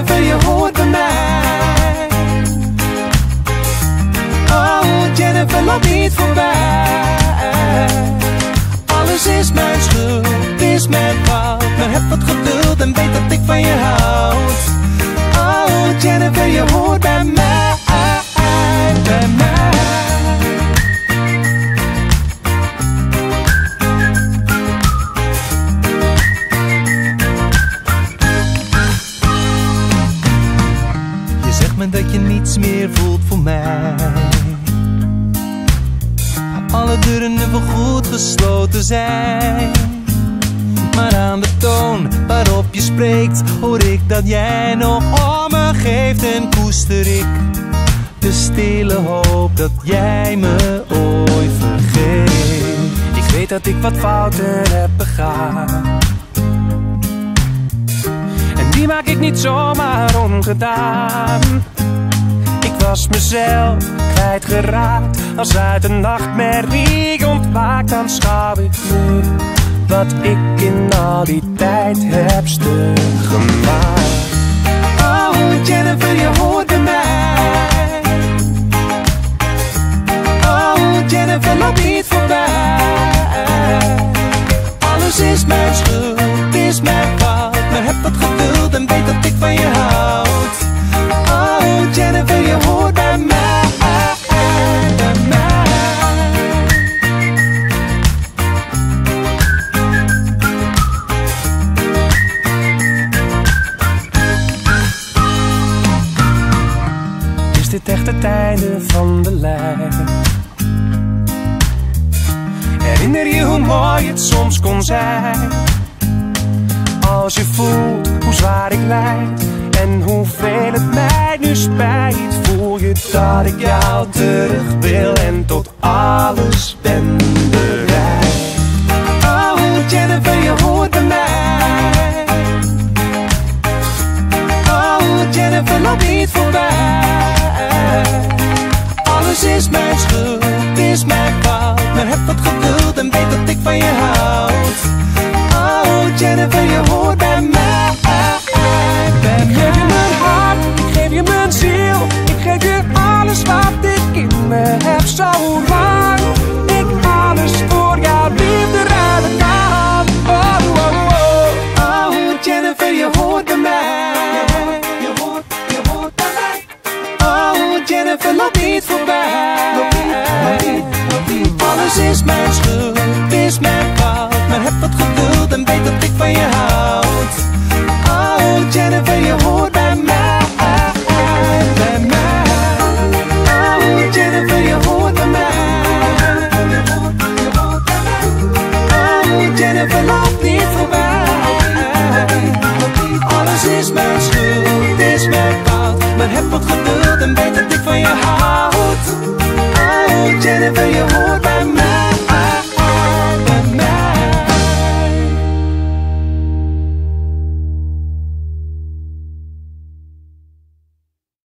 Jennifer, je hoort bij mij. Oh, Jennifer, loop niet voorbij. Alles is mijn schuld, het is mijn fout, maar heb wat geduld en weet dat ik van je houd. Oh, Jennifer, je hoort bij mij, bij mij. Dat je niets meer voelt voor mij. Alle deuren nu voorgoed gesloten zijn, maar aan de toon waarop je spreekt hoor ik dat jij nog om me geeft. En koester ik de stille hoop dat jij me ooit vergeeft. Ik weet dat ik wat fouten heb begaan, en die maak ik niet zomaar ongedaan. Ik was mezelf kwijtgeraakt, als uit een nachtmerrie ontwaakt. Dan schouw ik nu wat ik in al die tijd heb stuk gemaakt. Oh, Jennifer, je hoort bij mij. Oh, Jennifer, loop niet voorbij. Alles is mijn schuld, het is mijn fout, maar heb wat geduld en weet dat ik van je houd. Oh, Jennifer, je hoort bij mij, bij mij. Is dit echt het einde van de lijn? Herinner je hoe mooi het soms kon zijn? Als je voelt hoe zwaar ik lijd en hoeveel het mij nu spijt, voel je dat ik jou terug wil en tot alles ben bereid. Oh, Jennifer, je hoort bij mij. Oh, Jennifer, loop niet voorbij. Alles is mijn schuld, het is mijn fout, maar heb wat geduld en weet dat ik van je houd. Oh, Jennifer, je hoort bij mij. Ik geef je mijn hart, ik geef je mijn ziel, ik geef je alles wat ik in me heb. Zo lang ik alles voor jou liefde ruilen kan. Oh, oh, oh. Oh, Jennifer, je hoort bij mij. Je hoort bij mij. Oh, Jennifer, loop niet voorbij. Alles is mijn schuld, het is mijn fout, maar heb wat geduld en weet dat ik van je houd. Oh, Jennifer, je hoort bij mij, bij mij. Oh, Jennifer, je hoort bij mij. Oh, Jennifer, loop niet voorbij. Alles is mijn schuld, het is mijn fout, maar heb wat geduld en weet dat ik